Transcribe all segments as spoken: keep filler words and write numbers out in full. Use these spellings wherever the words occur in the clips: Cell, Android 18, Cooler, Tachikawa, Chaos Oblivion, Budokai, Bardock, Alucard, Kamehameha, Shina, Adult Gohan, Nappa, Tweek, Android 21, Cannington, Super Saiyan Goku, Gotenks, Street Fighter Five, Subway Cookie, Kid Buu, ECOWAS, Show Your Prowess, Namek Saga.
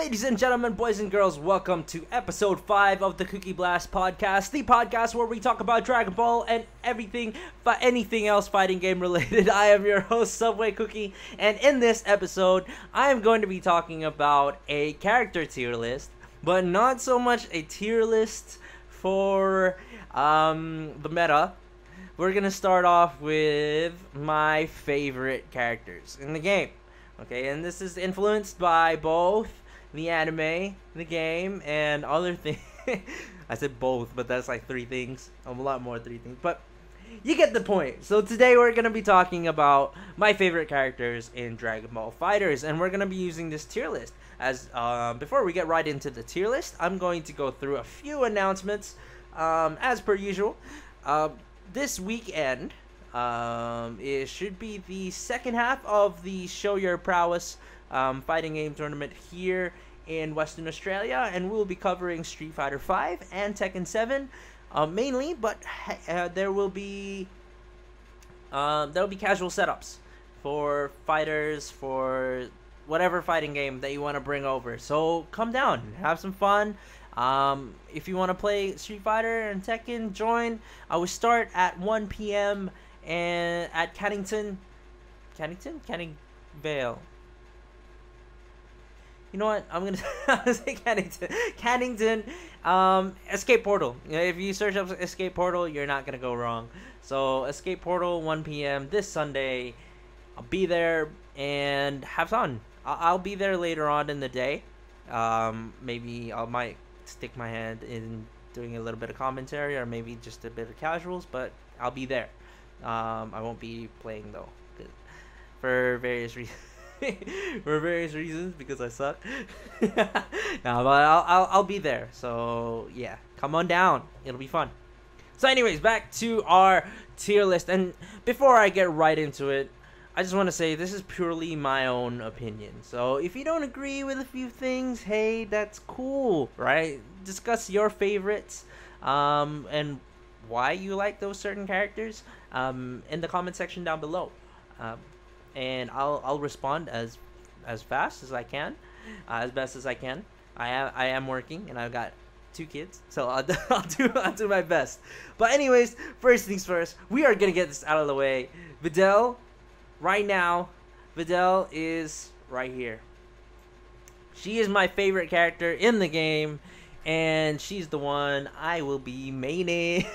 Ladies and gentlemen, boys and girls, welcome to episode five of the Cookie Blast podcast, the podcast where we talk about Dragon Ball and everything, but anything else fighting game related. I am your host, Subway Cookie, and in this episode, I am going to be talking about a character tier list, but not so much a tier list for um, the meta. We're going to start off with my favorite characters in the game. Okay, and this is influenced by both the anime, the game, and other things. I said both, but that's like three things. A lot more three things, but you get the point. So today we're going to be talking about my favorite characters in Dragon Ball FighterZ, and we're going to be using this tier list. As uh, before we get right into the tier list, I'm going to go through a few announcements um, as per usual. Uh, this weekend... Um, it should be the second half of the Show Your Prowess um, fighting game tournament here in Western Australia, and we'll be covering Street Fighter five and Tekken seven uh, mainly, but uh, there will be uh, there will be casual setups for fighters, for whatever fighting game that you want to bring over. So come down, have some fun. Um, if you want to play Street Fighter and Tekken, join. I will start at one p m and at Cannington, Cannington, Canning Vale. You know what? I'm gonna say Cannington, Cannington, um, Escape Portal. If you search up Escape Portal, you're not gonna go wrong. So Escape Portal, one p m this Sunday. I'll be there and have fun. I'll be there later on in the day. Um, maybe I might stick my hand in doing a little bit of commentary, or maybe just a bit of casuals. But I'll be there. Um, I won't be playing though, for various reasons. for various reasons, because I suck. no, but I'll, I'll I'll be there. So yeah, come on down. It'll be fun. So, anyways, back to our tier list. And before I get right into it, I just want to say this is purely my own opinion. So if you don't agree with a few things, hey, that's cool, right? Discuss your favorites, um, and why you like those certain characters um, in the comment section down below, um, and I'll I'll respond as as fast as I can, uh, as best as I can. I am I am working and I've got two kids, so I'll do, I'll do I'll do my best. But anyways, first things first, we are gonna get this out of the way. Videl, right now, Videl is right here. She is my favorite character in the game. And she's the one I will be maining.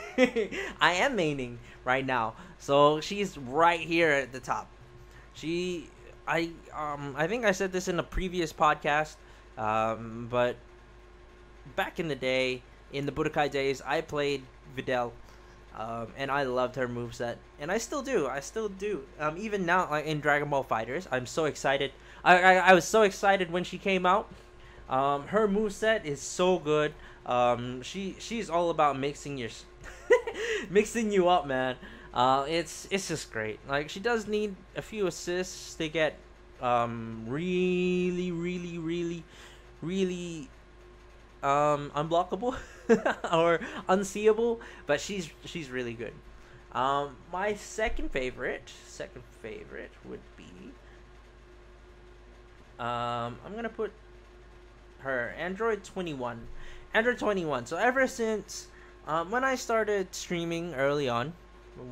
I am maining right now. So she's right here at the top. She, I, um, I think I said this in a previous podcast. Um, but back in the day, in the Budokai days, I played Videl, um, and I loved her moveset, and I still do. I still do. Um, even now, like in Dragon Ball FighterZ, I'm so excited. I, I, I was so excited when she came out. Um, her moveset is so good. Um, she she's all about mixing your, mixing you up, man. Uh, it's it's just great. Like, she does need a few assists to get um, really really really really um, unblockable or unseeable. But she's she's really good. Um, my second favorite second favorite would be. Um, I'm gonna put. Her Android twenty-one, Android twenty-one. So ever since um, when I started streaming early on,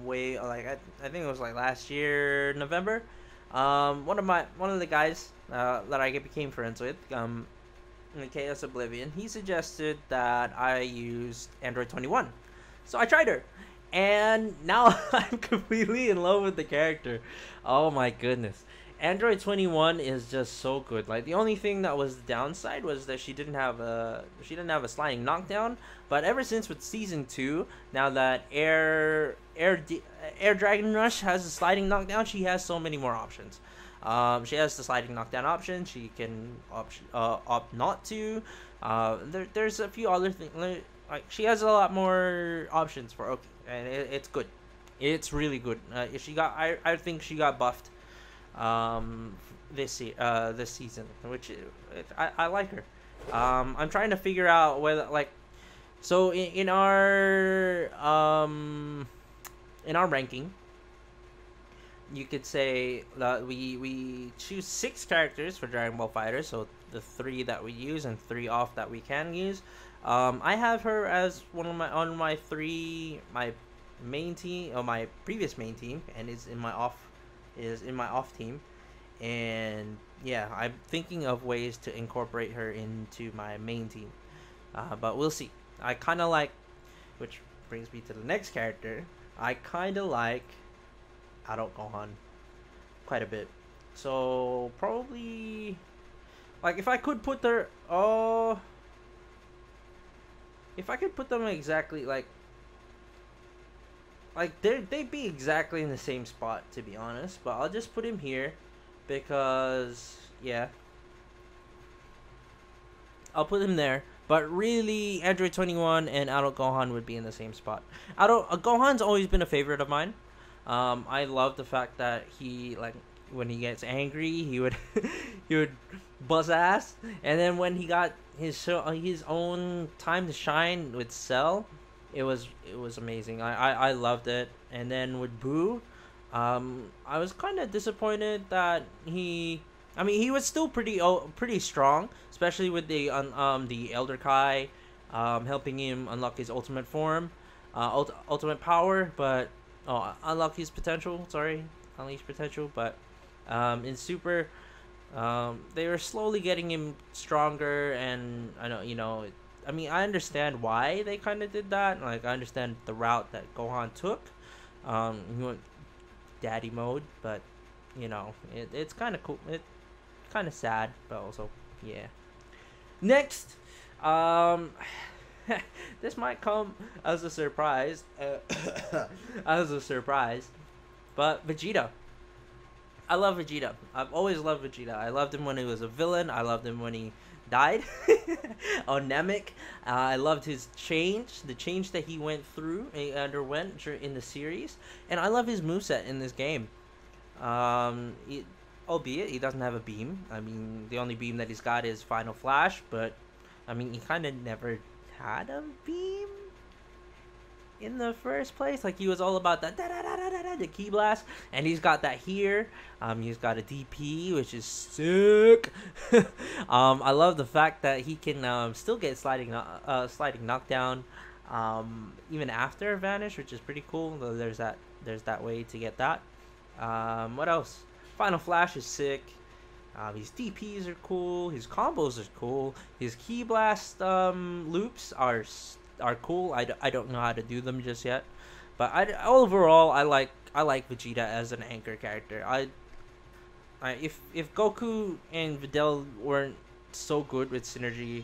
way like I, I think it was like last year November, um, one of my one of the guys uh, that I became friends with, um, in Chaos Oblivion, he suggested that I use Android twenty-one. So I tried her, and now I'm completely in love with the character. Oh my goodness. Android twenty-one is just so good. Like, the only thing that was the downside was that she didn't have a she didn't have a sliding knockdown. But ever since with season two, now that Air Air Air Dragon Rush has a sliding knockdown, she has so many more options. Um, she has the sliding knockdown option. She can opt uh, opt not to. Uh, there, there's a few other things. Like, she has a lot more options for Oki, and it, it's good. It's really good. Uh, if she got I I think she got buffed. Um, this uh this season, which it, I I like her. Um, I'm trying to figure out whether like, so in, in our um, in our ranking, you could say that we we choose six characters for Dragon Ball FighterZ. So the three that we use and three off that we can use. Um, I have her as one of my on my three my main team or my previous main team, and is in my off is in my off team. And yeah, I'm thinking of ways to incorporate her into my main team, uh, but we'll see. I kind of like, which brings me to the next character. I kind of like Adult Gohan quite a bit. So probably, like, if I could put their oh, if I could put them exactly like, like they they'd be exactly in the same spot, to be honest. But I'll just put him here. Because, yeah, I'll put him there. But really, Android twenty-one and Adult Gohan would be in the same spot. Adult uh, Gohan's always been a favorite of mine. Um, I love the fact that he, like, when he gets angry, he would he would buzz ass. And then when he got his uh, his own time to shine with Cell, it was it was amazing. I I, I loved it. And then with Buu. Um, I was kind of disappointed that he, I mean, he was still pretty, oh, pretty strong, especially with the, um, the Elder Kai, um, helping him unlock his ultimate form, uh, ult ultimate power, but, oh, unlock his potential, sorry, unleash potential, but, um, in Super, um, they were slowly getting him stronger, and I know, you know, I mean, I understand why they kind of did that, like, I understand the route that Gohan took, um, he went daddy mode, but you know, it, it's kind of cool, it's kind of sad, but also yeah. Next, um this might come as a surprise, uh, as a surprise but Vegeta. I love Vegeta. I've always loved Vegeta. I loved him when he was a villain. I loved him when he died on Namek. uh, I loved his change, the change that he went through, he underwent in the series, and I love his moveset in this game. Um, it, albeit he doesn't have a beam. I mean, the only beam that he's got is Final Flash, but I mean, he kind of never had a beam in the first place. Like, he was all about that da da da da da da, the ki blast, and he's got that here. Um, he's got a D P, which is sick. um, I love the fact that he can um, still get sliding, uh, sliding knockdown, um, even after vanish, which is pretty cool. There's that, there's that way to get that. Um, what else? Final Flash is sick. Um, his D Ps are cool. His combos are cool. His ki blast um, loops are. Are cool. I, d I don't know how to do them just yet, but I overall I like I like Vegeta as an anchor character. I, I if if Goku and Videl weren't so good with synergy,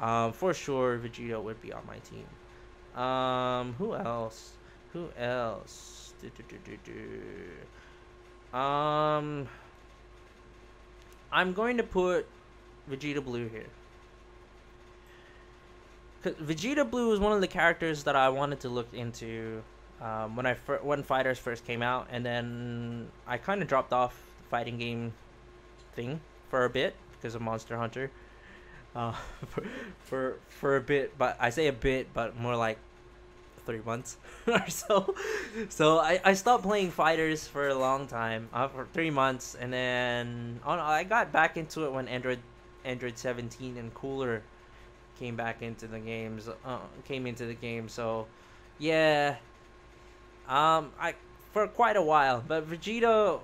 um, for sure Vegeta would be on my team. Um, who else? Who else? Do, do, do, do, do. Um, I'm going to put Vegeta Blue here. Vegeta Blue was one of the characters that I wanted to look into um, when I when Fighters first came out, and then I kind of dropped off the fighting game thing for a bit because of Monster Hunter, uh, for, for for a bit. But I say a bit, but more like three months or so. So I I stopped playing Fighters for a long time, uh, for three months, and then on, I got back into it when Android Android seventeen and Cooler came back into the games, uh, came into the game. So, yeah, um, I for quite a while. But Vegeta,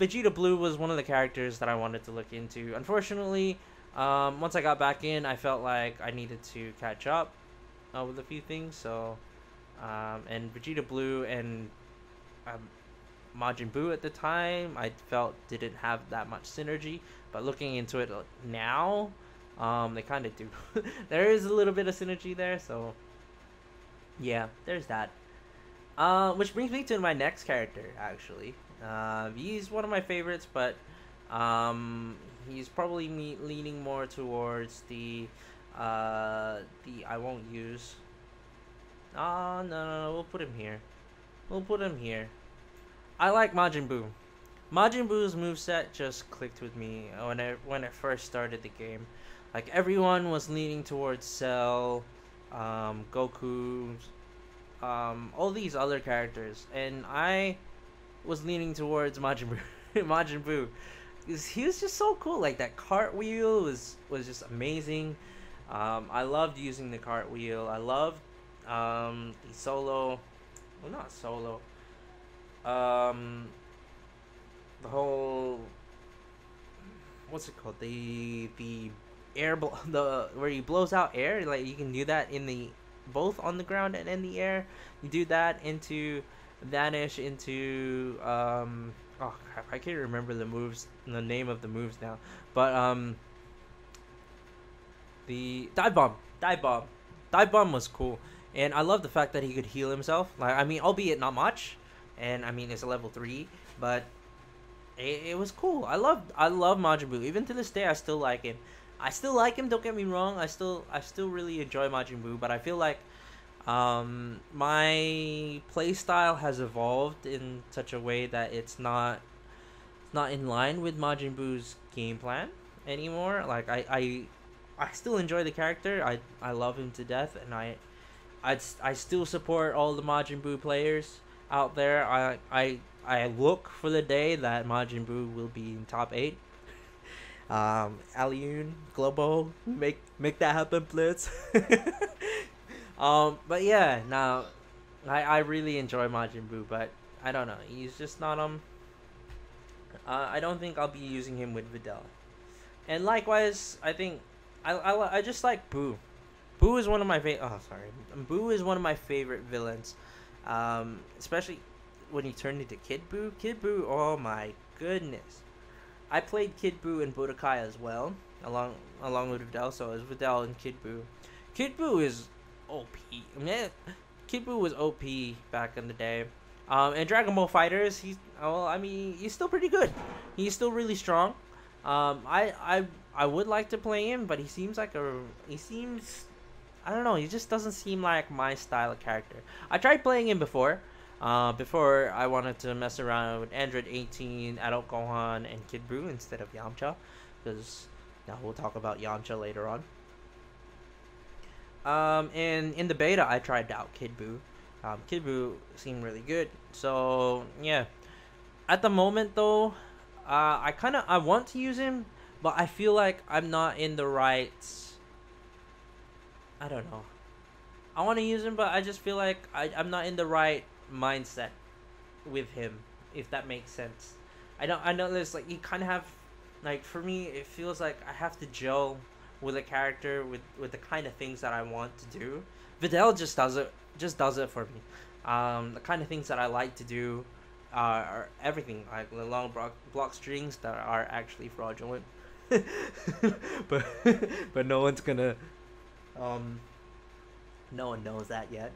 Vegeta Blue was one of the characters that I wanted to look into. Unfortunately, um, once I got back in, I felt like I needed to catch up uh, with a few things. So, um, and Vegeta Blue and um, Majin Buu at the time, I felt didn't have that much synergy. But looking into it now, Um, they kind of do. There is a little bit of synergy there, so yeah, there's that. Uh, which brings me to my next character, actually. Uh, he's one of my favorites, but um, he's probably me leaning more towards the uh, the I won't use. Ah, oh, no, no, no, we'll put him here. We'll put him here. I like Majin Buu. Majin Buu's moveset just clicked with me when I when I first started the game. Like, everyone was leaning towards Cell, um, Goku, um, all these other characters, and I was leaning towards Majin Buu. Majin Buu. was, he was just so cool. Like that cartwheel was was just amazing. Um, I loved using the cartwheel. I loved um, the solo. Well, not solo. Um, the whole. What's it called? The the air bl the where he blows out air. Like you can do that in the both on the ground and in the air. You do that into vanish into. Um, oh crap! I can't remember the moves. The name of the moves now, but um. The dive bomb, dive bomb, dive bomb was cool, and I love the fact that he could heal himself. Like I mean, albeit not much, and I mean it's a level three, but it, it was cool. I loved, I love Majin Buu. Even to this day, I still like him. I still like him. Don't get me wrong. I still, I still really enjoy Majin Buu, but I feel like um, my playstyle has evolved in such a way that it's not, it's not in line with Majin Buu's game plan anymore. Like I, I. I still enjoy the character. I I love him to death, and I, I, I still support all the Majin Buu players out there. I I I look for the day that Majin Buu will be in top eight. Um, Alioun, Globo, make make that happen, please. um, but yeah, now, I I really enjoy Majin Buu, but I don't know. He's just not um. Uh, I don't think I'll be using him with Videl, and likewise, I think. I, I, I just like Buu. Buu is one of my favorite. Oh, sorry. Buu is one of my favorite villains, um, especially when he turned into Kid Buu. Kid Buu. Oh my goodness! I played Kid Buu in Budokai as well, along along with Videl. So it was Videl and Kid Buu. Kid Buu is O P. I mean, Kid Buu was O P back in the day. Um, and Dragon Ball FighterZ, he's well. I mean, he's still pretty good. He's still really strong. Um, I I. I would like to play him, but he seems like a, he seems, I don't know, he just doesn't seem like my style of character. I tried playing him before, uh, before I wanted to mess around with Android eighteen, Adult Gohan, and Kid Buu instead of Yamcha, because now we'll talk about Yamcha later on. Um, and in the beta, I tried out Kid Buu. Um, Kid Buu seemed really good, so yeah. At the moment though, uh, I kind of, I want to use him, but I feel like I'm not in the right... I don't know. I want to use him, but I just feel like I, I'm not in the right mindset with him, if that makes sense. I don't. I know there's like you kind of have, like for me, it feels like I have to gel with a character with with the kind of things that I want to do. Videl just does it. Just does it for me. Um, the kind of things that I like to do are, are everything like the long block block strings that are actually fraudulent. but but no one's gonna um no one knows that yet,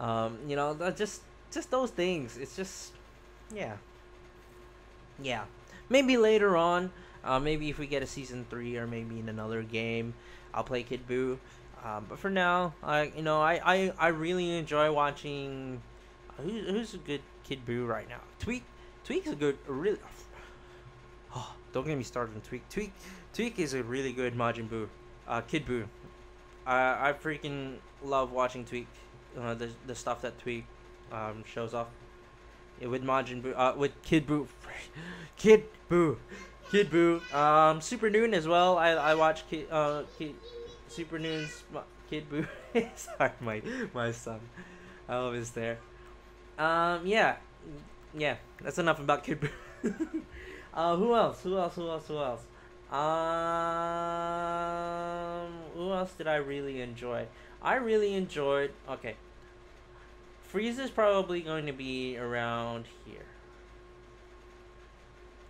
um you know, just just those things. It's just yeah yeah maybe later on, uh maybe if we get a season three or maybe in another game, I'll play Kid Buu. Um but for now, I you know I I, I really enjoy watching who's, who's a good Kid Buu right now. Tweek Tweek's a good a really oh don't get me started on Tweek. Tweek, Tweek is a really good Majin Buu, uh, Kid Buu. I I freaking love watching Tweek. Uh, the the stuff that Tweek um, shows off yeah, with Majin Buu, uh, with Kid Buu, Kid Buu, Kid Buu. Um, Super Noon as well. I I watch Kid uh Kid Super Noon's Kid Buu. Sorry, my my son, oh, is there. Um, yeah, yeah. That's enough about Kid Buu. Uh, who else? Who else? Who else? Who else? Um, who else did I really enjoy? I really enjoyed. Okay, Frieza's probably going to be around here.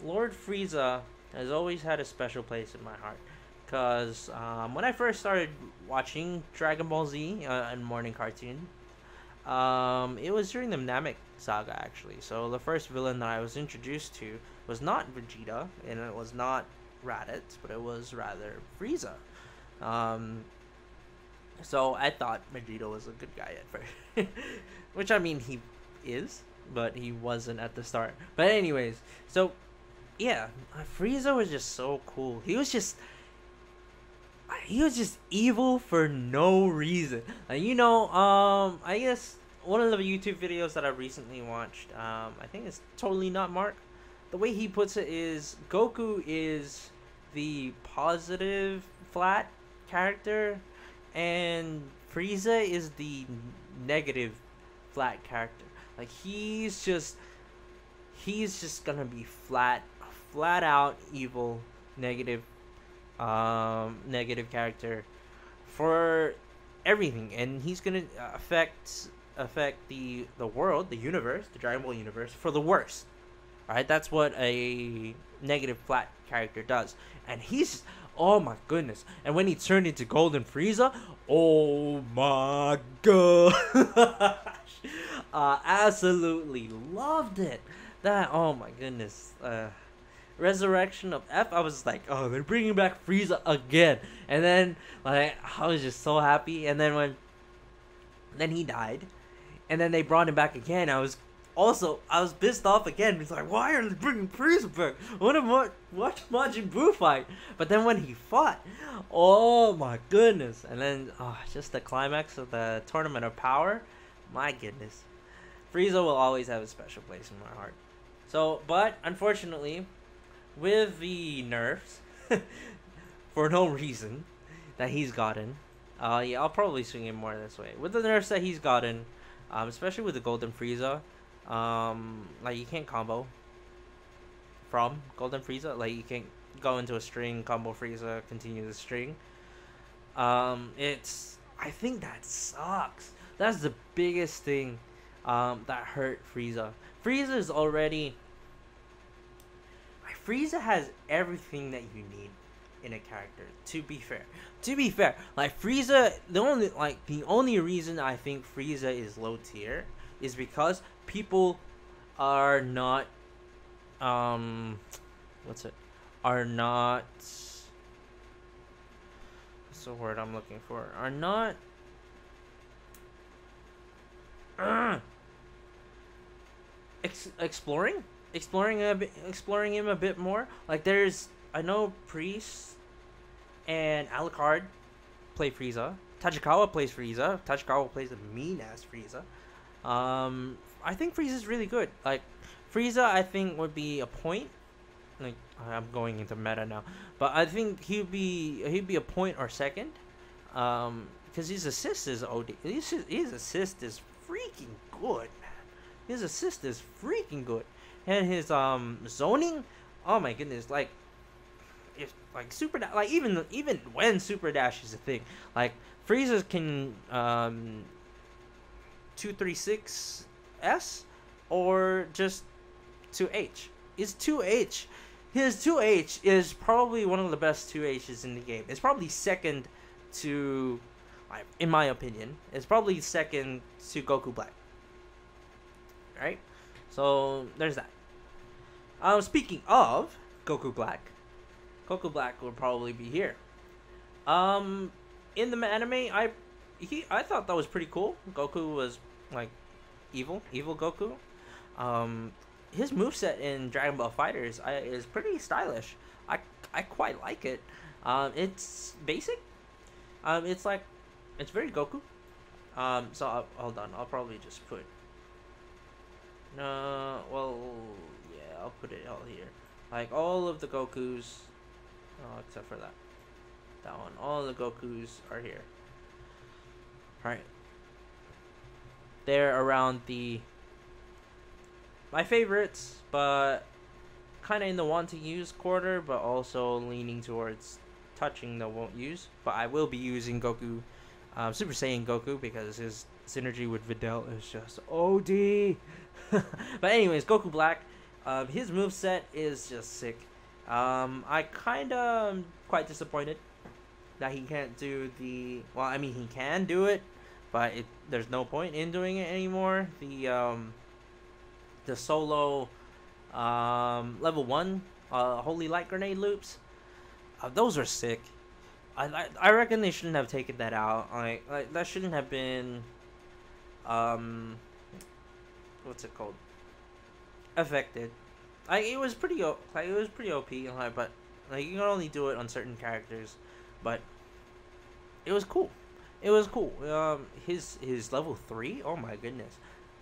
Lord Frieza has always had a special place in my heart, cause um, when I first started watching Dragon Ball Z uh, and morning cartoon, um, it was during the Namek saga actually. So the first villain that I was introduced to was not Vegeta, and it was not Raditz, but it was rather Frieza. Um, so I thought Vegeta was a good guy at first, which I mean he is, but he wasn't at the start. But anyways, so yeah, Frieza was just so cool. He was just he was just evil for no reason. Like, you know, um, I guess one of the YouTube videos that I recently watched, um, I think it's Totally Not Mark. the way he puts it is Goku is the positive flat character and Frieza is the negative flat character. Like, he's just he's just gonna be flat flat out evil, negative um negative character for everything, and he's gonna affect affect the the world, the universe, the Dragon Ball universe for the worst. Alright, that's what a negative flat character does. And he's, oh my goodness. And when he turned into Golden Frieza, oh my gosh. Uh, absolutely loved it. That, oh my goodness. Uh, Resurrection of F, I was like, oh, they're bringing back Frieza again. And then, like, I was just so happy. And then when, then he died. And then they brought him back again. I was Also, I was pissed off again. It's like, why are they bringing Frieza back? I want to watch Majin Buu fight. But then when he fought, oh my goodness. And then, oh, just the climax of the Tournament of Power. My goodness. Frieza will always have a special place in my heart. So, but, unfortunately, with the nerfs, for no reason, that he's gotten. Uh, yeah, I'll probably swing him more this way. With the nerfs that he's gotten, um, especially with the Golden Frieza, Um, like, you can't combo from Golden Frieza. Like, you can't go into a string, combo Frieza, continue the string. Um, it's, I think that sucks. That's the biggest thing, um, that hurt Frieza. Frieza is already, like, Frieza has everything that you need in a character, to be fair. To be fair, like, Frieza, the only, like, the only reason I think Frieza is low tier is because people are not, um, what's it? Are not, what's the word I'm looking for? Are not, uh, ex exploring, exploring a bit, exploring him a bit more. Like, there's, I know Priest and Alucard play Frieza. Tachikawa plays Frieza. Tachikawa plays the mean ass Frieza. Um, I think Frieza's really good. Like, Frieza, I think, would be a point. Like, I'm going into meta now, but I think he'd be he'd be a point or second. Um, because his assist is O D. His, his assist is freaking good, man. His assist is freaking good, and his um zoning. Oh my goodness! Like, if like super like even even when super dash is a thing, like Frieza can um. two three six S or just two H. It's two H. His two H is probably one of the best two H's in the game. It's probably second to, in my opinion, it's probably second to Goku Black. Right? So there's that. Um, speaking of Goku Black, Goku Black will probably be here. Um, in the anime, I he I thought that was pretty cool. Goku was like evil evil Goku. Um his moveset in Dragon Ball FighterZ I, is pretty stylish. I, I quite like it. Um it's basic. Um it's like it's very Goku. Um so I'll, hold on, I'll probably just put No, well yeah, I'll put it all here. Like all of the Gokus, oh, except for that. That one. All the Gokus are here. Alright. They're around the my favorites, but kinda in the want to use quarter, but also leaning towards touching the won't use. But I will be using Goku, um, Super Saiyan Goku, because his synergy with Videl is just O D. But anyways, Goku Black, um, his moveset is just sick. Um, I kinda am quite disappointed that he can't do the, well, I mean, he can do it, but it, there's no point in doing it anymore. The um, the solo um, level one uh, holy light grenade loops, uh, those are sick. I, I I reckon they shouldn't have taken that out. Like, like that shouldn't have been um, what's it called? Affected. Like, it was pretty o like it was pretty O P, like, but like you can only do it on certain characters. But it was cool. It was cool. Um, his his level three. Oh my goodness!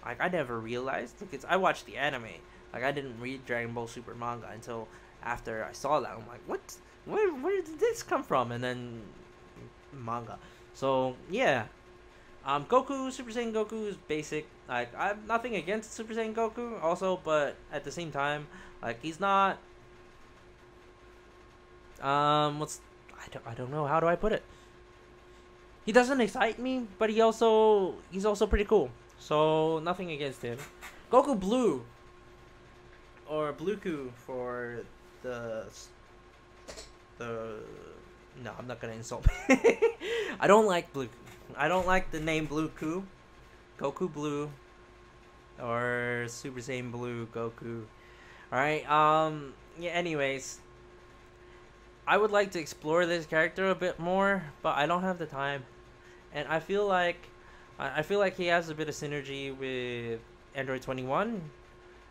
Like I never realized. Like it's I watched the anime, Like, I didn't read Dragon Ball Super manga until after I saw that. I'm like, what? Where, where did this come from? And then manga. So, yeah. Um, Goku, Super Saiyan Goku is basic. Like, I have nothing against Super Saiyan Goku also, but at the same time, like, he's not... Um, what's... I don't, I don't know. How do I put it? He doesn't excite me, but he also... He's also pretty cool. So, nothing against him. Goku Blue. Or Bluku for the... The... No, I'm not gonna insult me. I don't like Bluku. I don't like the name Bluku. Goku Blue. Or Super Saiyan Blue Goku. Alright, um... Yeah, anyways. I would like to explore this character a bit more, but I don't have the time. And I feel like... I feel like he has a bit of synergy with Android twenty-one,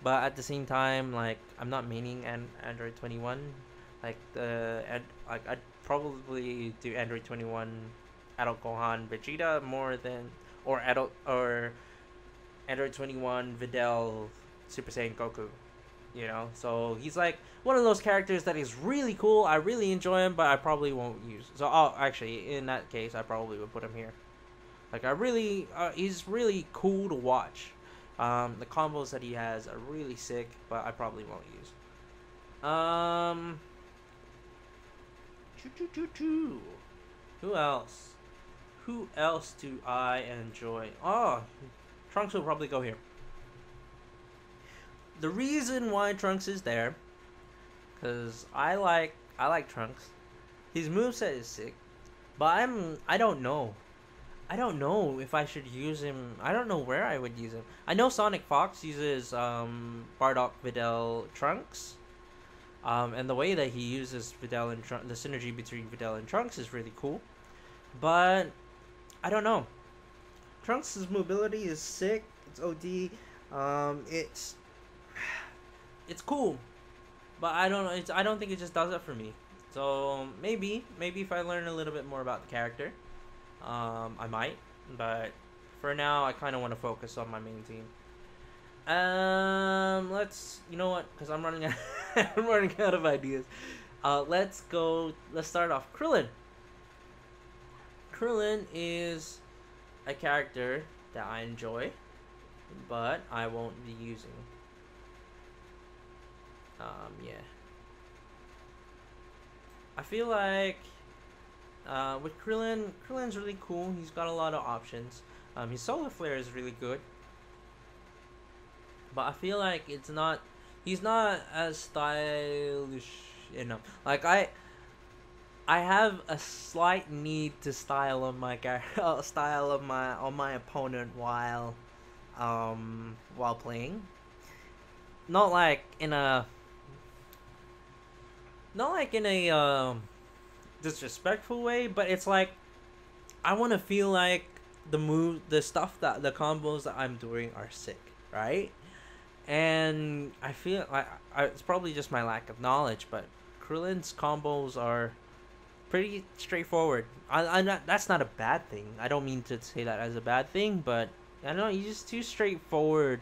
but at the same time, like, I'm not meaning an Android twenty-one. Like, the ad, like I'd probably do Android twenty-one, Adult Gohan, Vegeta more than, or Adult or Android twenty-one, Videl, Super Saiyan Goku. You know, so he's like one of those characters that is really cool. I really enjoy him, but I probably won't use. So, I'll, actually, in that case, I probably would put him here. Like, I really, uh, he's really cool to watch. Um, the combos that he has are really sick, but I probably won't use. Um, choo choo choo choo. Who else? Who else do I enjoy? Oh, Trunks will probably go here. The reason why Trunks is there, cause I like, I like Trunks. His moveset is sick, but I'm, I don't know. I don't know if I should use him. I don't know where I would use him. I know Sonic Fox uses um, Bardock, Videl, Trunks. Um, and the way that he uses Videl and Trunks, the synergy between Videl and Trunks is really cool. But I don't know. Trunks' mobility is sick. It's O D. Um, it's it's cool. But I don't know. It's, I don't think it just does it for me. So maybe, maybe if I learn a little bit more about the character. Um, I might, but for now, I kind of want to focus on my main team. Um, let's, you know what, because I'm running out, I'm running out of ideas. Uh, let's go, let's start off Krillin. Krillin is a character that I enjoy, but I won't be using. Um, yeah. I feel like... Uh, with Krillin, Krillin's really cool. He's got a lot of options. Um, his solar flare is really good, but I feel like it's not. He's not as stylish enough. Like I, I have a slight need to style on my uh, style of my on my opponent while, um, while playing. Not like in a. Not like in a. Um, disrespectful way, but it's like I want to feel like the move the stuff that the combos that I'm doing are sick, right? And I feel like I, it's probably just my lack of knowledge, but Krillin's combos are pretty straightforward. I, I'm not that's not a bad thing. I don't mean to say that as a bad thing, but I don't know, he's just too straightforward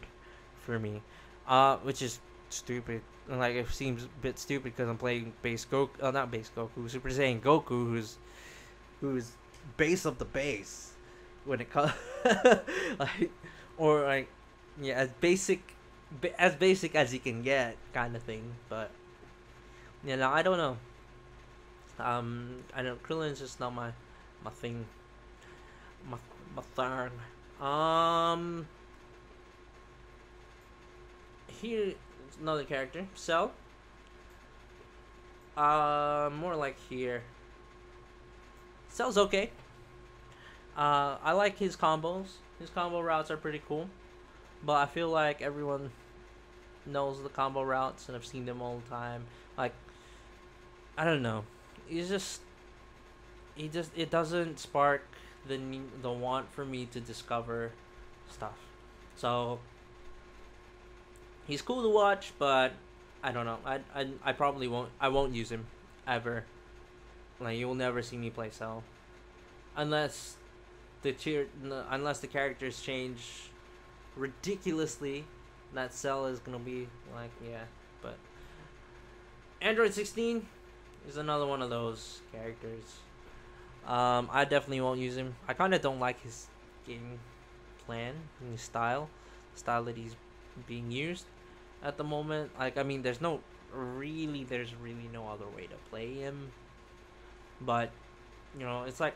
for me, uh which is stupid. Like, it seems a bit stupid because I'm playing Base Goku, uh, not Base Goku, Super Saiyan Goku, who's, who's base of the base, when it comes, like, or like, yeah, as basic, as basic as you can get, kind of thing. But yeah, you know, I don't know. Um, I don't. Krillin's just not my, my thing, my my thing. Um, here. Another character, Cell. Uh, more like here. Cell's okay. Uh, I like his combos. His combo routes are pretty cool, but I feel like everyone knows the combo routes and I've seen them all the time. Like, I don't know. He's just, he just, it doesn't spark the the want for me to discover stuff. So. He's cool to watch, but I don't know. I, I I probably won't. I won't use him ever. Like, you will never see me play Cell, unless the tier, unless the characters change ridiculously that Cell is gonna be like, yeah. But Android sixteen is another one of those characters. Um, I definitely won't use him. I kind of don't like his game plan and his style, style that he's being used at the moment. Like, I mean, there's no really, there's really no other way to play him. But you know, it's like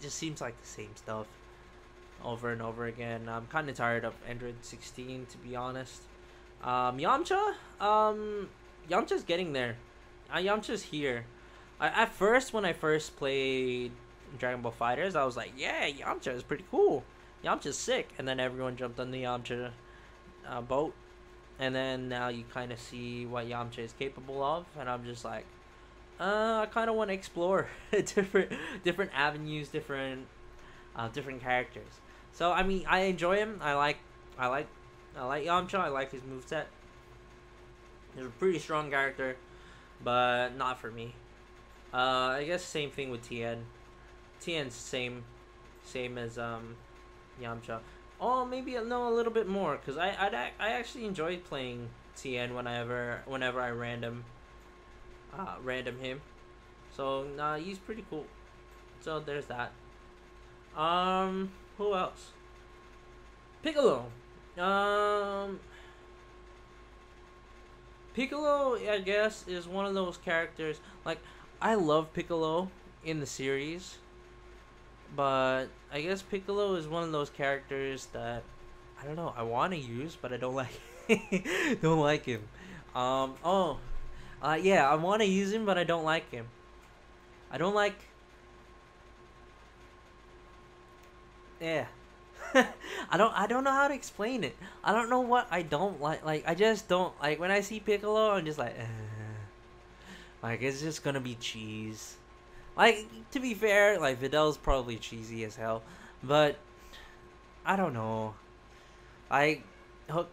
it just seems like the same stuff over and over again. I'm kind of tired of Android sixteen, to be honest. Um, Yamcha, um, Yamcha's getting there. Uh, Yamcha's here. I, at first, when I first played Dragon Ball FighterZ, I was like, yeah, Yamcha is pretty cool. Yamcha's sick. And then everyone jumped on the Yamcha uh, boat. And then now you kind of see what Yamcha is capable of. And I'm just like, uh, I kind of want to explore different different avenues, different uh, different characters. So, I mean, I enjoy him. I like, I like, I like Yamcha. I like his moveset. He's a pretty strong character, but not for me. Uh, I guess same thing with Tien. Tien's same, same as um, Yamcha. Oh, maybe no, a little bit more, cause I I'd, I actually enjoyed playing Tien whenever whenever I random, uh, random him. So nah, he's pretty cool. So there's that. Um, who else? Piccolo. Um, Piccolo, I guess, is one of those characters. Like, I love Piccolo in the series, but I guess Piccolo is one of those characters that I don't know. I want to use, but I don't like don't like him. Um. Oh, uh, yeah. I want to use him, but I don't like him. I don't like. Yeah. I don't. I don't know how to explain it. I don't know what I don't like. Like, I just don't like when I see Piccolo. I'm just like. Uh. Like, it's just gonna be cheese. Like, to be fair, like, Videl's probably cheesy as hell. But, I don't know. Like, Hook.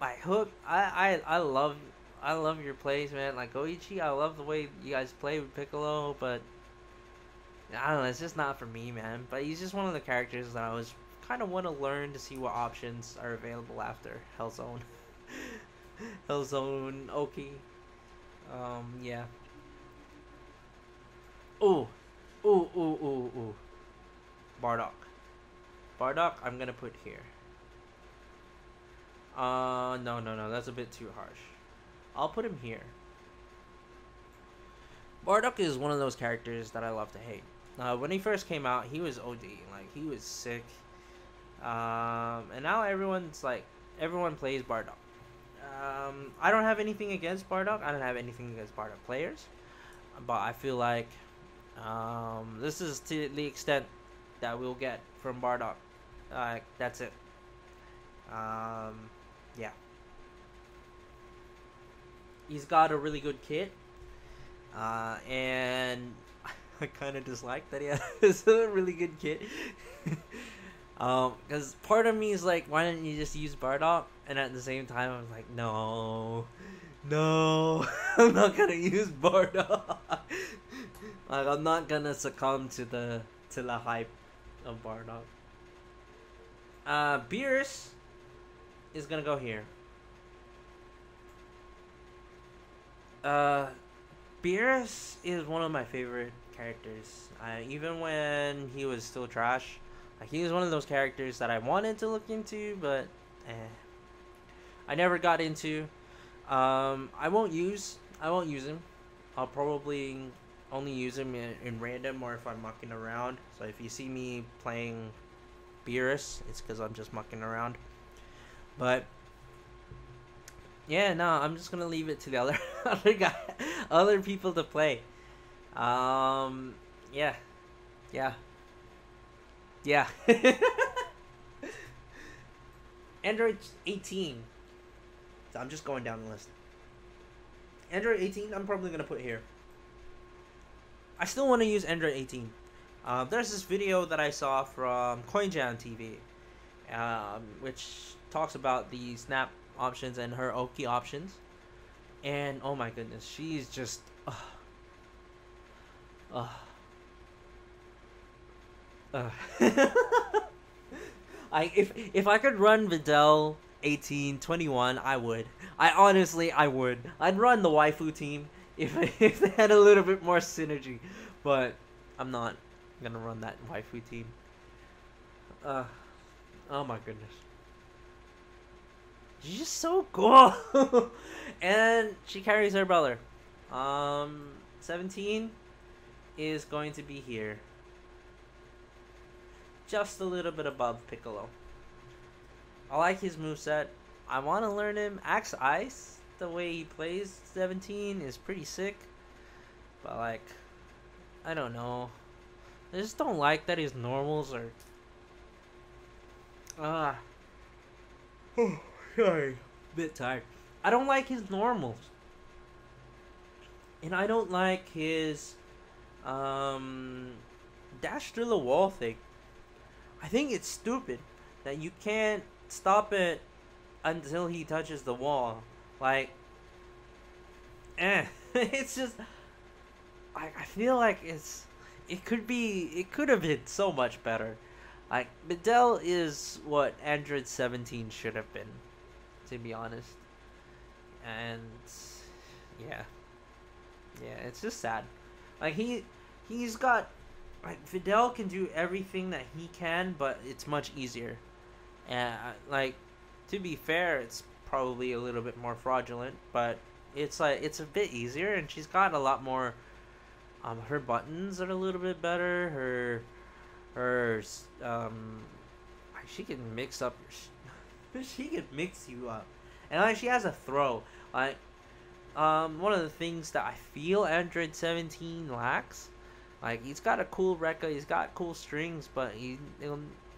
Like, Hook, I, I, I love, I love your plays, man. Like, Goichi, I love the way you guys play with Piccolo, but I don't know, it's just not for me, man. But he's just one of the characters that I was kind of want to learn to see what options are available after Hellzone. Hellzone, Oki. Um, yeah. Ooh. Ooh, ooh, ooh, ooh. Bardock. Bardock, I'm gonna put here. Uh, no, no, no. That's a bit too harsh. I'll put him here. Bardock is one of those characters that I love to hate. Uh, when he first came out, he was O D. Like, he was sick. Um, and now everyone's like, everyone plays Bardock. Um, I don't have anything against Bardock. I don't have anything against Bardock players, but I feel like um, this is to the extent that we'll get from Bardock. Uh, that's it. Um, yeah, he's got a really good kit, uh, and I kind of dislike that he has a really good kit. Um, because part of me is like, why didn't you just use Bardock? And at the same time, I was like, no, no, I'm not gonna use Bardock. Like, I'm not gonna succumb to the to the hype of Bardock. Uh, Beerus is gonna go here. Uh, Beerus is one of my favorite characters. Uh, even when he was still trash. Like, he was one of those characters that I wanted to look into, but eh, I never got into. Um, I won't use. I won't use him. I'll probably only use him in, in random or if I'm mucking around. So if you see me playing Beerus, it's because I'm just mucking around. But yeah, no, I'm just gonna leave it to the other other guy, other people to play. Um, yeah, yeah. Yeah. Android eighteen. So I'm just going down the list. Android eighteen, I'm probably going to put here. I still want to use Android eighteen. Uh, there's this video that I saw from CoinJam T V, um, which talks about the snap options and her Oki options. And oh my goodness, she's just... Ugh. Ugh. Uh. I if if I could run Videl eighteen, twenty-one, I would. I honestly, I would. I'd run the waifu team if if they had a little bit more synergy, but I'm not gonna run that waifu team. Uh, oh my goodness. She's just so cool, and she carries her brother. Um, seventeen is going to be here, just a little bit above Piccolo. I like his moveset. I want to learn him. Axe Ice, the way he plays seventeen is pretty sick, but like, I don't know. I just don't like that his normals are. Ah. Uh. Sorry, bit tired. I don't like his normals, and I don't like his um, dash through the wall thing. I think it's stupid that you can't stop it until he touches the wall. Like, eh, it's just. I I feel like it's it could be it could have been so much better. Like, Videl is what Android seventeen should have been, to be honest. And yeah, yeah, it's just sad. Like he, he's got, like Videl can do everything that he can, but it's much easier. And like, to be fair, it's probably a little bit more fraudulent, but it's like it's a bit easier, and she's got a lot more. Um, her buttons are a little bit better. Her, her, um, she can mix up your. She can mix you up, and like she has a throw. Like, um, one of the things that I feel Android seventeen lacks, like he's got a cool Rekka, he's got cool strings, but he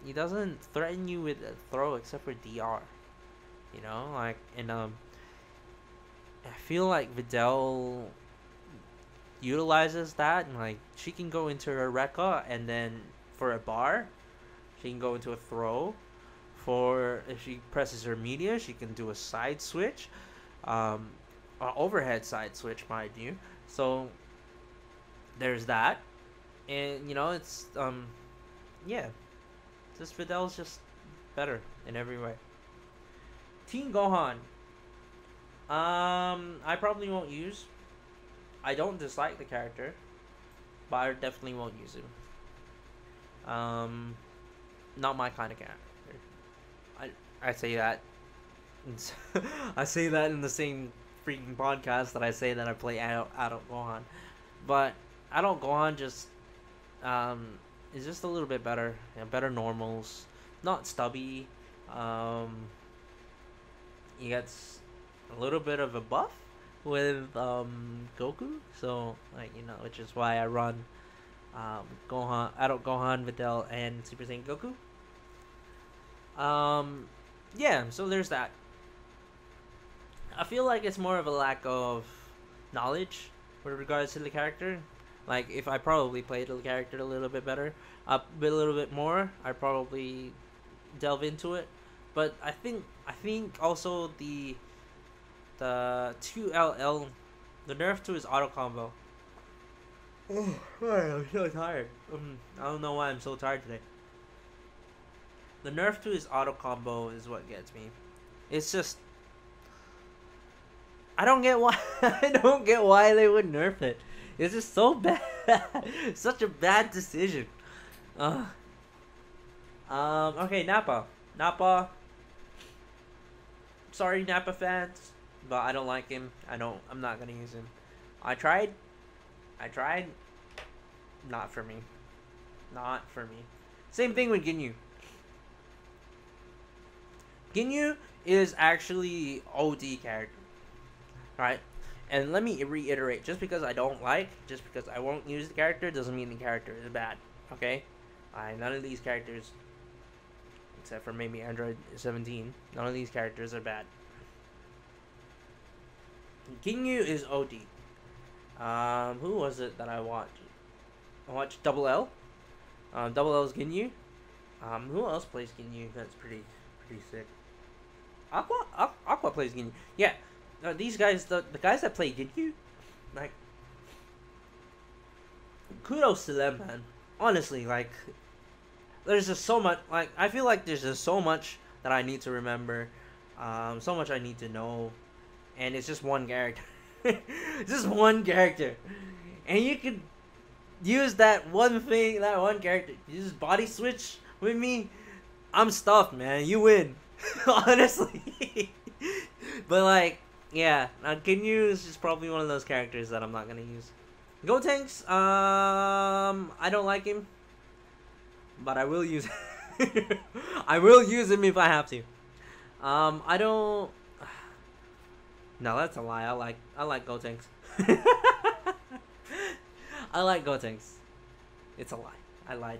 he doesn't threaten you with a throw except for D R. You know, like, and um, I feel like Videl utilizes that, and like she can go into her Rekka, and then for a bar, she can go into a throw. For if she presses her media, she can do a side switch, um, an overhead side switch, mind you. So there's that, and you know it's um, yeah, this Videl's just better in every way. Teen Gohan, um, I probably won't use. I don't dislike the character, but I definitely won't use him. Um, not my kind of character. I say that. I say that in the same freaking podcast that I say that I play Adult, Adult Gohan, but Adult Gohan just um, is just a little bit better, you know, better normals, not stubby. Um, he gets a little bit of a buff with um, Goku, so like you know, which is why I run um, Gohan, Adult Gohan, Videl, and Super Saiyan Goku. Um. Yeah, so there's that. I feel like it's more of a lack of knowledge with regards to the character. Like, if I probably played the character a little bit better, a, bit, a little bit more, I'd probably delve into it. But I think I think also the the two L L, the nerf to his auto combo. Oh, I'm so tired. Um, I don't know why I'm so tired today. The nerf to his auto combo is what gets me. It's just I don't get why I don't get why they would nerf it. It's just so bad, such a bad decision. Uh, um. Okay, Nappa, Nappa. Sorry, Nappa fans, but I don't like him. I don't. I'm not gonna use him. I tried. I tried. Not for me. Not for me. Same thing with Ginyu. Ginyu is actually O D character, right? And let me reiterate, just because I don't like, just because I won't use the character, doesn't mean the character is bad, okay? I, none of these characters, except for maybe Android seventeen, none of these characters are bad. Ginyu is O D. Um, who was it that I watched? I watched Double L. Um, Double L's Ginyu. Um, who else plays Ginyu? That's pretty, pretty sick. Aqua, Aqua, Aqua plays Ginyu. Yeah, no, these guys, the, the guys that play Ginyu, like, kudos to them, man. Honestly, like, there's just so much, like, I feel like there's just so much that I need to remember, um, so much I need to know, and it's just one character. It's just one character, and you could use that one thing, that one character. You just body switch with me, I'm stuffed, man. You win, honestly. But like, yeah, now Ginyu is just probably one of those characters that I'm not gonna use. Gotenks, um, I don't like him, but I will use. I will use him if I have to. Um, I don't. No, that's a lie. I like I like Gotenks. I like Gotenks. It's a lie. I lied.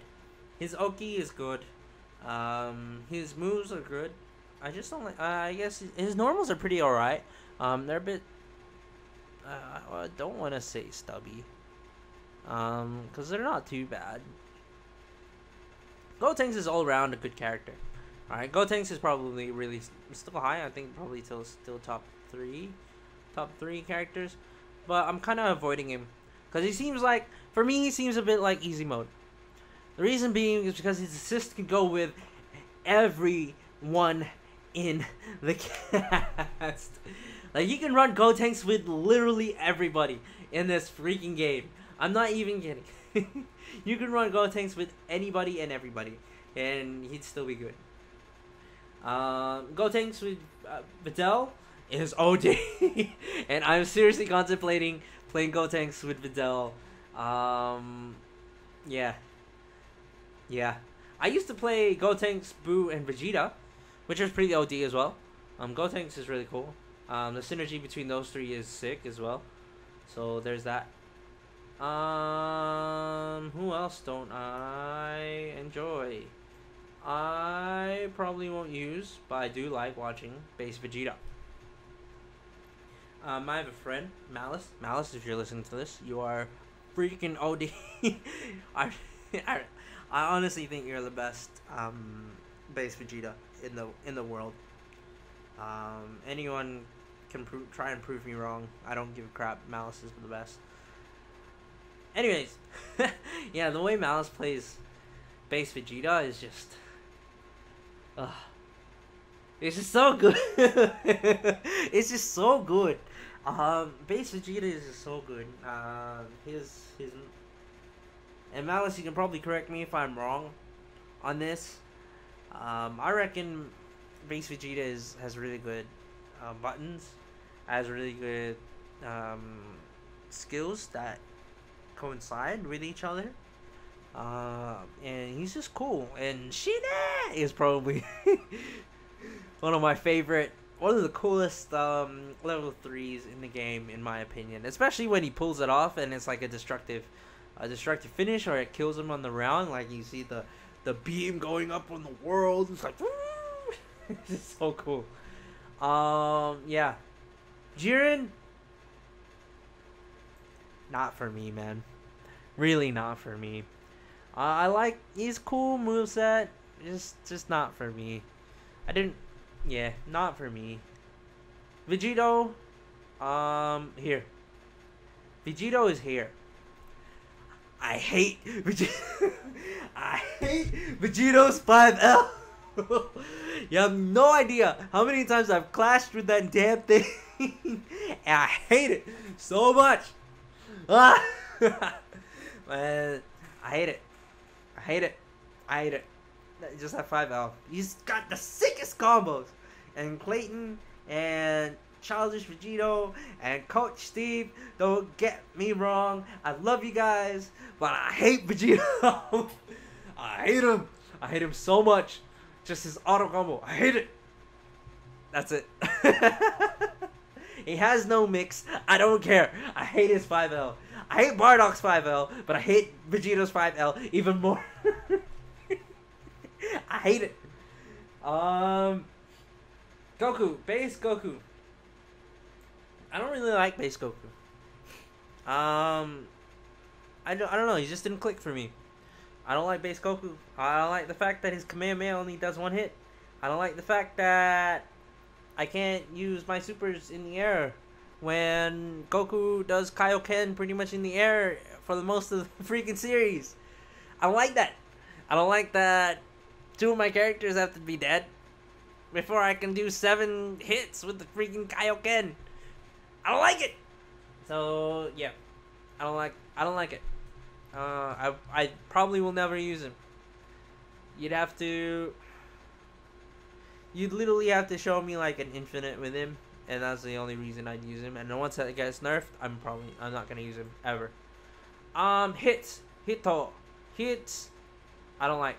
His Oki is good. Um, his moves are good. I just don't like. Uh, I guess his, his normals are pretty alright. Um, they're a bit. Uh, I don't want to say stubby. Um, because they're not too bad. Gotenks is all around a good character. Alright, Gotenks is probably really still high. I think probably still still top three, top three characters, but I'm kind of avoiding him because he seems like, for me, he seems a bit like easy mode. The reason being is because his assist can go with everyone in the cast. Like, you can run Gotenks with literally everybody in this freaking game. I'm not even kidding. You can run Gotenks with anybody and everybody, and he'd still be good. Um, Gotenks with uh, Videl is O D, and I'm seriously contemplating playing Gotenks with Videl. Um, yeah, yeah. I used to play Gotenks, Buu, and Vegeta, which is pretty O D as well. Um, Gotenks is really cool. Um, the synergy between those three is sick as well. So there's that. Um, who else don't I enjoy? I probably won't use, but I do like watching Base Vegeta. Um, I have a friend, Malice. Malice, if you're listening to this, you are freaking O D. I, I, I honestly think you're the best um, Base Vegeta in the in the world. Um, anyone can pro try and prove me wrong. I don't give a crap. Malice is the best. Anyways, yeah, the way Malice plays Base Vegeta is just, uh, it's just so good. It's just so good. Um, Base Vegeta is just so good. Uh, his his and Malice, you can probably correct me if I'm wrong on this. Um, I reckon Base Vegeta is has really good uh, buttons, has really good um, skills that coincide with each other, uh, and he's just cool. And Shina is probably one of my favorite, one of the coolest um, level threes in the game, in my opinion. Especially when he pulls it off, and it's like a destructive, a destructive finish, or it kills him on the round. Like, you see the the beam going up on the world. It's like, this is so cool. Um, yeah, Jiren. Not for me, man. Really not for me. Uh, I like his cool moveset. Just, just not for me. I didn't. Yeah, not for me. Vegito, um, here. Vegito is here. I hate Vegito. I hate Vegito's five L. You have no idea how many times I've clashed with that damn thing, and I hate it so much. Ah, man, I hate it. I hate it. I hate it. Just that five L. He's got the sickest combos. And Clayton and Childish Vegito and Coach Steve, don't get me wrong, I love you guys, but I hate Vegito. I hate him. I hate him so much. Just his auto combo. I hate it. That's it. He has no mix. I don't care. I hate his five L. I hate Bardock's five L, but I hate Vegito's five L even more. I hate it. Um, Goku. Base Goku. I don't really like Base Goku. Um, I don't, I don't know. He just didn't click for me. I don't like Base Goku. I don't like the fact that his Kamehameha only does one hit. I don't like the fact that I can't use my supers in the air when Goku does Kaioken pretty much in the air for the most of the freaking series. I don't like that. I don't like that two of my characters have to be dead before I can do seven hits with the freaking Kaioken. I don't like it. So yeah, I don't like I don't like it. Uh, I I probably will never use him. You'd have to. You'd literally have to show me like an infinite with him, and that's the only reason I'd use him. And then once that gets nerfed, I'm probably I'm not gonna use him ever. Um, hits, hito, hits. I don't like.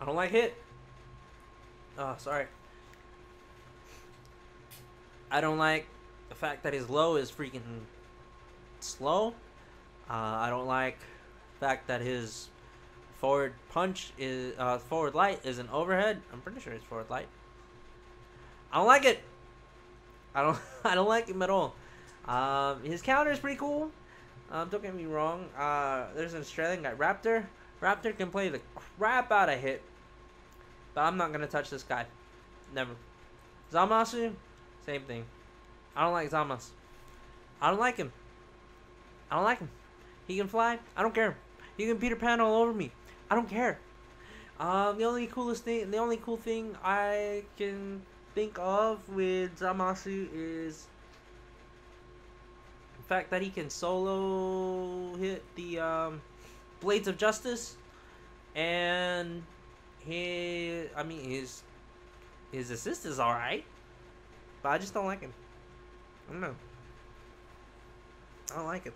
I don't like hit. Oh, sorry. I don't like the fact that his low is freaking slow. Uh, I don't like the fact that his forward punch is uh, forward light is an overhead. I'm pretty sure it's forward light. I don't like it. I don't. I don't like him at all. Um, his counter is pretty cool. Um, don't get me wrong. Uh, there's an Australian guy, Raptor. Raptor can play the crap out of Hit, but I'm not gonna touch this guy. Never. Zamasu, same thing. I don't like Zamasu. I don't like him. I don't like him. He can fly. I don't care. He can Peter Pan all over me. I don't care. Um, the only coolest thing, the only cool thing I can think of with Zamasu is the fact that he can solo hit the um, Blades of Justice, and he, I mean his his assist is all right, but I just don't like him. I don't know. I don't like him.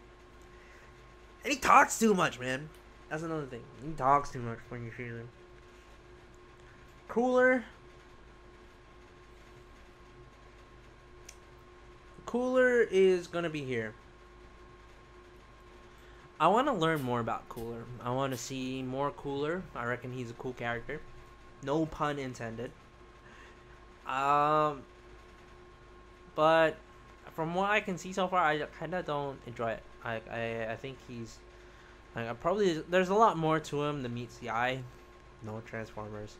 And he talks too much, man. That's another thing. He talks too much when you shoot him. Cooler. Cooler is gonna be here. I want to learn more about Cooler. I want to see more Cooler. I reckon he's a cool character. No pun intended. Um, but from what I can see so far, I kind of don't enjoy it. I, I I think he's like I probably there's a lot more to him than meets the eye. No Transformers.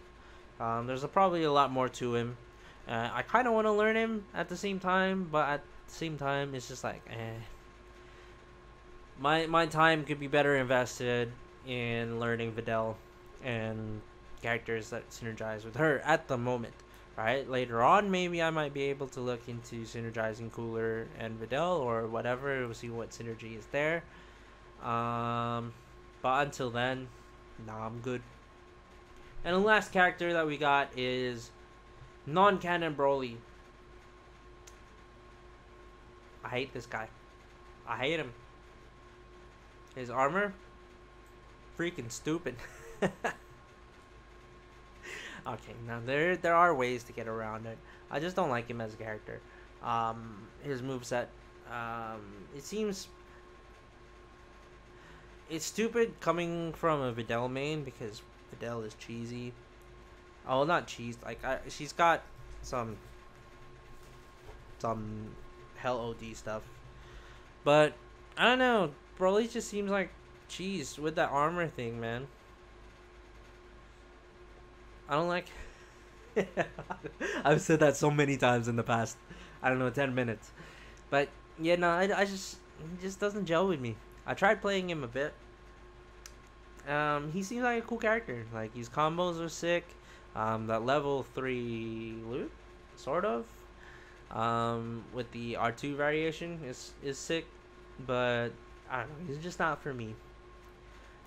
Um, there's a, probably a lot more to him. Uh, I kind of want to learn him at the same time, but at the same time, it's just like eh. My my time could be better invested in learning Videl and characters that synergize with her at the moment, right? Later on, maybe I might be able to look into synergizing Cooler and Videl or whatever. We'll see what synergy is there. Um, but until then, nah, I'm good. And the last character that we got is non-canon Broly. I hate this guy. I hate him. His armor? Freaking stupid. Okay, now there there are ways to get around it. I just don't like him as a character. Um, his moveset. Um, it seems... It's stupid coming from a Videl main because Videl is cheesy. Oh, not cheesy. Like, I, she's got some... Some hell O D stuff. But, I don't know. Broly just seems like cheese with that armor thing, man. I don't like... I've said that so many times in the past, I don't know, ten minutes. But, yeah, no, I, I just... He just doesn't gel with me. I tried playing him a bit. Um, he seems like a cool character. Like, his combos are sick. Um, that level three loot, sort of. Um, with the R two variation is, is sick. But... I don't know, he's just not for me.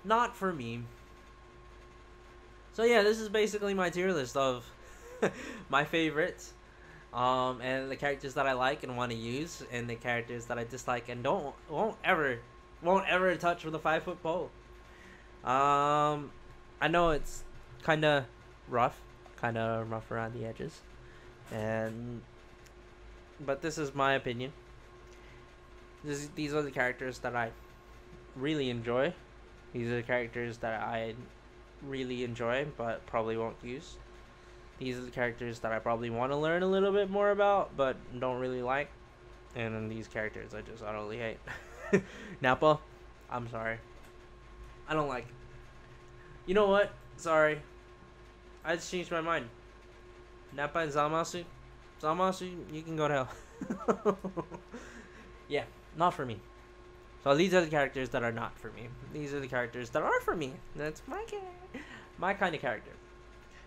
Not for me. So yeah, this is basically my tier list of my favorites. Um, and the characters that I like and want to use, and the characters that I dislike and don't won't ever won't ever touch with a five foot pole. Um I know it's kinda rough, kinda rough around the edges. And but this is my opinion. This, these are the characters that I really enjoy. These are the characters that I really enjoy, but probably won't use. These are the characters that I probably want to learn a little bit more about, but don't really like. And then these characters I just utterly hate. Nappa, I'm sorry. I don't like it. You know what? Sorry. I just changed my mind. Nappa and Zamasu. Zamasu, you can go to hell. Yeah. Not for me. So these are the characters that are not for me. These are the characters that are for me. That's my character. My kind of character.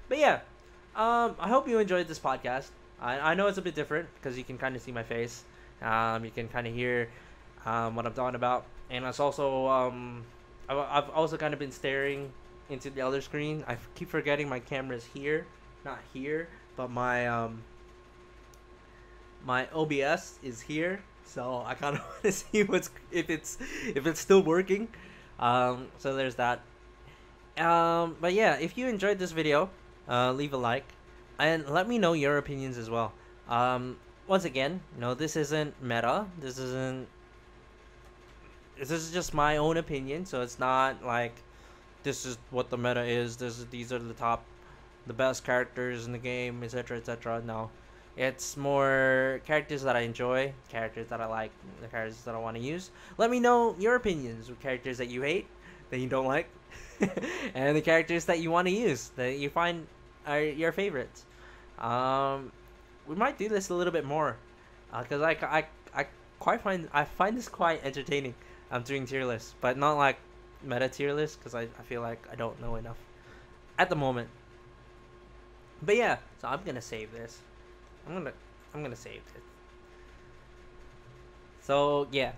But yeah, um, I hope you enjoyed this podcast. I, I know it's a bit different because you can kind of see my face. Um, you can kind of hear um, what I'm talking about. And it's also, um, I, I've also kind of been staring into the other screen. I keep forgetting my camera's here. Not here, but my um, my O B S is here. So I kind of want to see what's if it's if it's still working. Um, so there's that. Um, but yeah, if you enjoyed this video, uh, leave a like and let me know your opinions as well. Um, once again, no, this isn't meta. This isn't. This is just my own opinion, so it's not like this is what the meta is. This is, these are the top, the best characters in the game, et cetera, et cetera. No, it's more characters that I enjoy, characters that I like, the characters that I want to use. Let me know your opinions of characters that you hate, that you don't like. And the characters that you want to use, that you find are your favorites. Um, we might do this a little bit more, because uh, I, I, I quite find I find this quite entertaining. I'm doing tier lists, but not like meta tier lists, because I, I feel like I don't know enough at the moment. But yeah, so I'm gonna save this. I'm gonna I'm gonna save it. So yeah,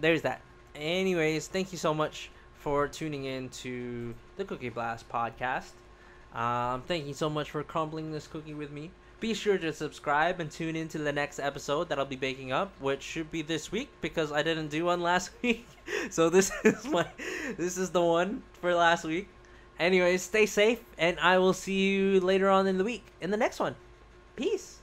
there's that. Anyways, thank you so much for tuning in to the Cookie Blast podcast. Um, thank you so much for crumbling this cookie with me. Be sure to subscribe and tune in to the next episode that I'll be baking up, which should be this week because I didn't do one last week. So this is my this is the one for last week. Anyways, stay safe and I will see you later on in the week in the next one. Peace.